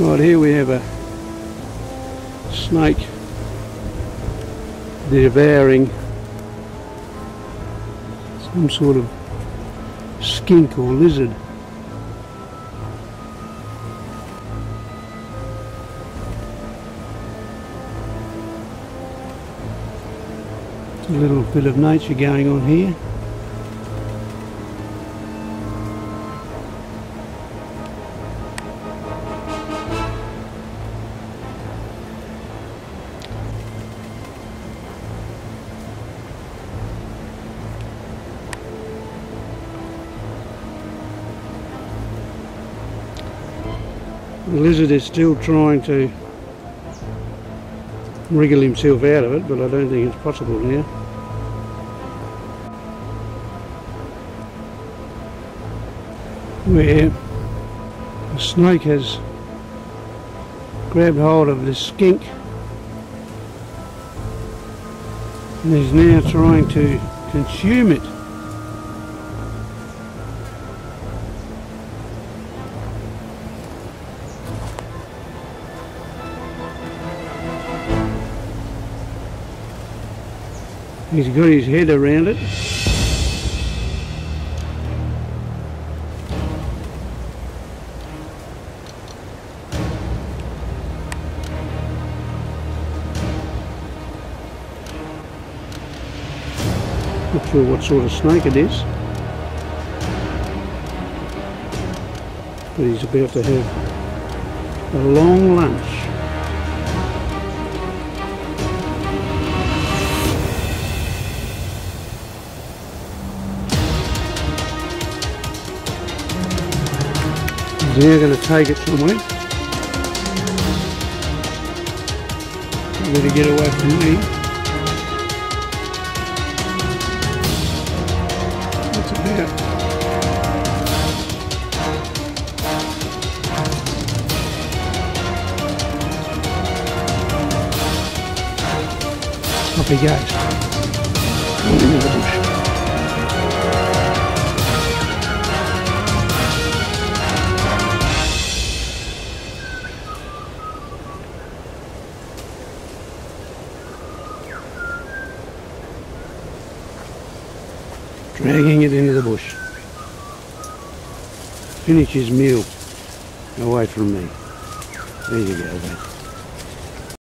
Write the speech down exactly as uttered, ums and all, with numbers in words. Right, here we have a snake devouring some sort of skink or lizard. It's a little bit of nature going on here. The lizard is still trying to wriggle himself out of it, but I don't think it's possible now. Where the snake has grabbed hold of the skink and is now trying to consume it. He's got his head around it. Not sure what sort of snake it is, but he's about to have a long lunch. Now going to take it somewhere. Better get away from me. What's it about? Up he goes. Into the bush. Dragging it into the bush. Finish his meal away from me. There you go, mate.